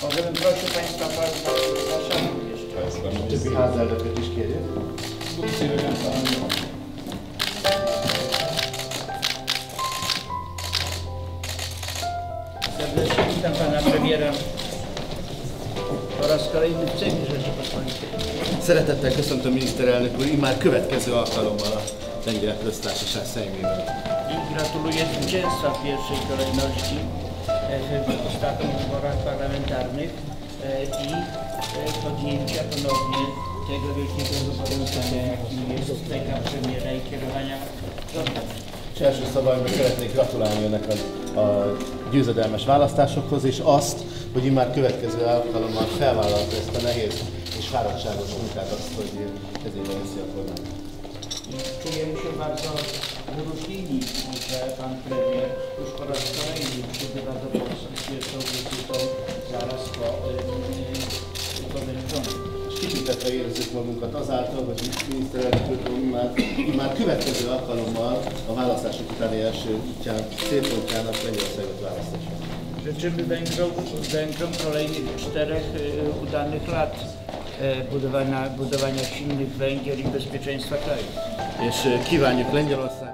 Powiem, proszę Państwa bardzo, przepraszam jeszcze. Czy wychadza do wyczyszkiedy? Serdecznie witam Pana Premiera po raz kolejny w Sejmie Rzeczypospolitej. Szeretettel köszöntöm miniszterelnök úr, immár következő alkalommal a Lengyel Köztársaság Sejmében. I gratuluję zwycięstwa w pierwszej kolejności w ostatnich wyborach parlamentarnych i podjęcia ponownie tego wielkiego zobowiązania, jakim jest teka premiera i kierowania rządem. És elsősorban meg szeretnék gratulálni önnek a győzedelmes választásokhoz, és azt, hogy immár következő alkalommal felvállalta ezt a nehéz és fáradtságos munkát, azt, hogy kezébe veszi a kormányt. Czujemy się bardzo wyróżnieni, że pan premier już po raz kolejny przybywa do Polski z pierwszą wizytą zaraz po wyborach. Kitüntetve érezzük magunkat azáltal, hogy miniszterelnök immár következő alkalommal a választások utáni első célpontjának Lengyelországot választása. Życzymy Węgrom kolejnych 4 udanych lat budowania silnych Węgier i bezpieczeństwa kraju. És kívánjuk Lengyelország.